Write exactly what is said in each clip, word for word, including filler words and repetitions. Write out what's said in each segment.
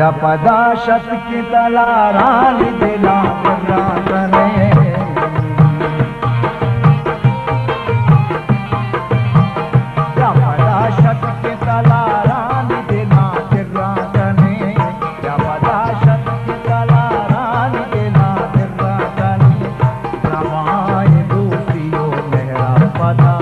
व्यपदा शत की तला रानी दिला रातने व्यपदा शत की तला रानी दिला रातने व्यपदा शत की तला रानी दिला रातने ग्रामाय दूसियो मेरा पदा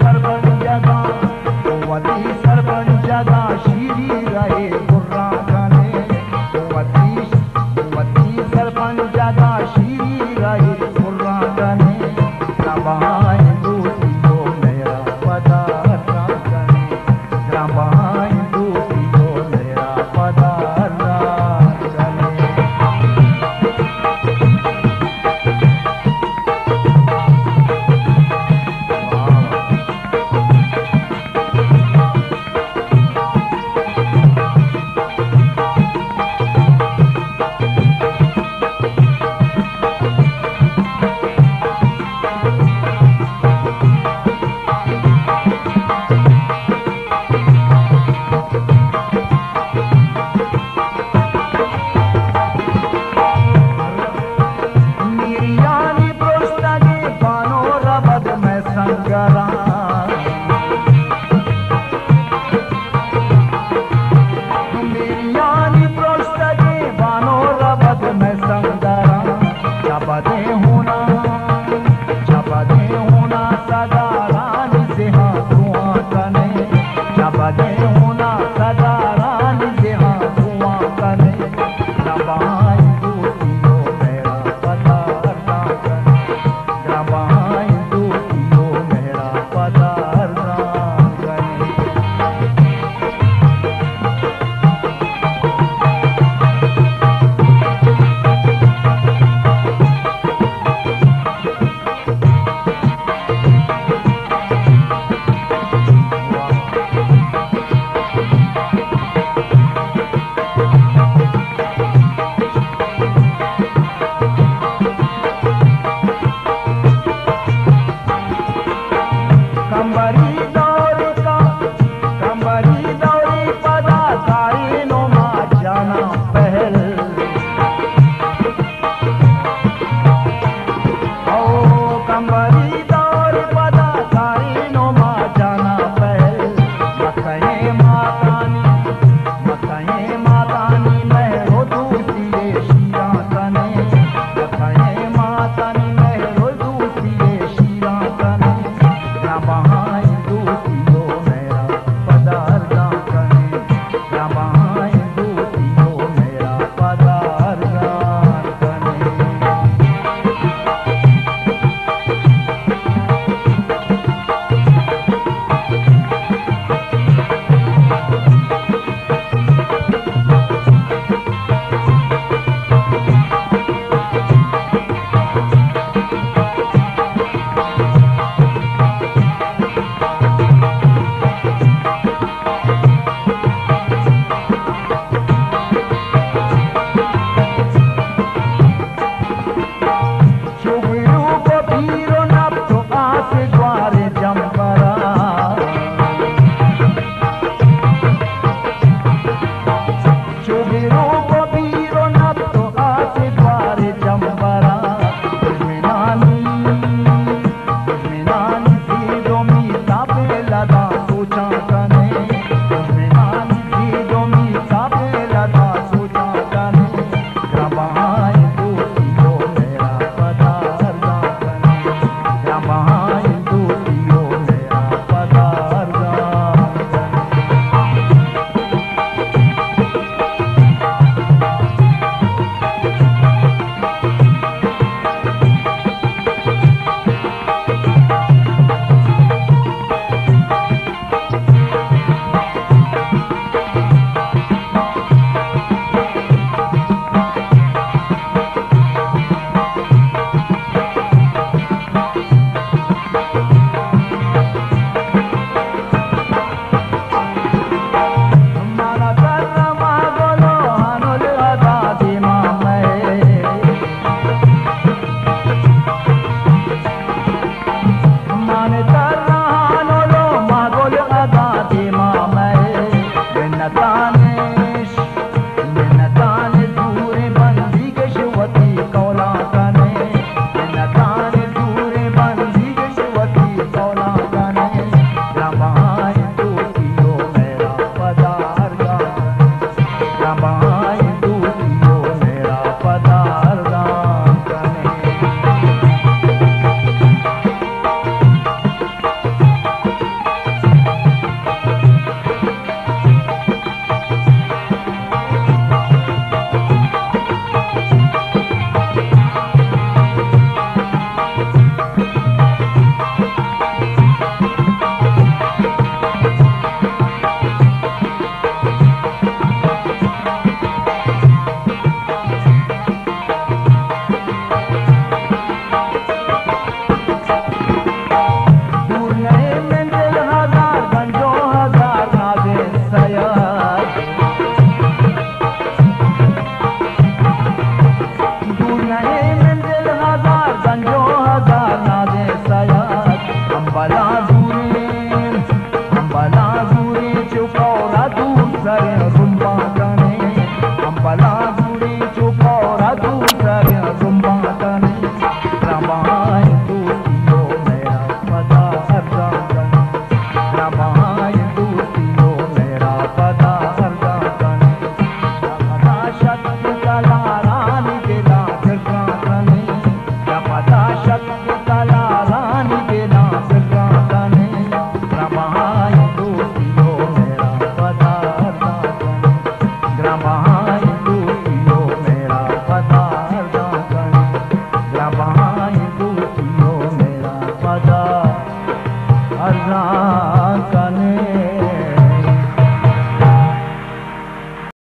सर्वज्ञ का वली।